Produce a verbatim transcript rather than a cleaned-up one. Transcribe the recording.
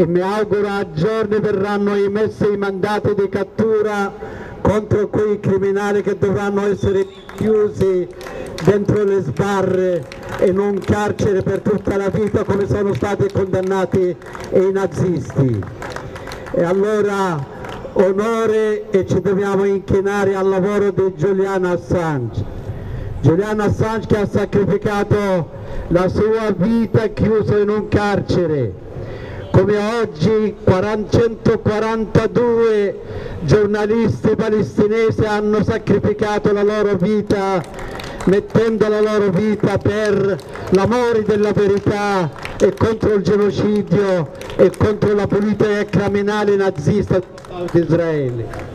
e mi auguro a giorni verranno emessi i mandati di cattura contro quei criminali che dovranno essere chiusi dentro le sbarre e non carcere per tutta la vita come sono stati condannati i nazisti. E allora onore e ci dobbiamo inchinare al lavoro di Giuliano Assange. Giuliano Assange che ha sacrificato la sua vita chiusa in un carcere. Come oggi centoquarantadue giornalisti palestinesi hanno sacrificato la loro vita, mettendo la loro vita per l'amore della verità e contro il genocidio e contro la politica criminale nazista di Israele.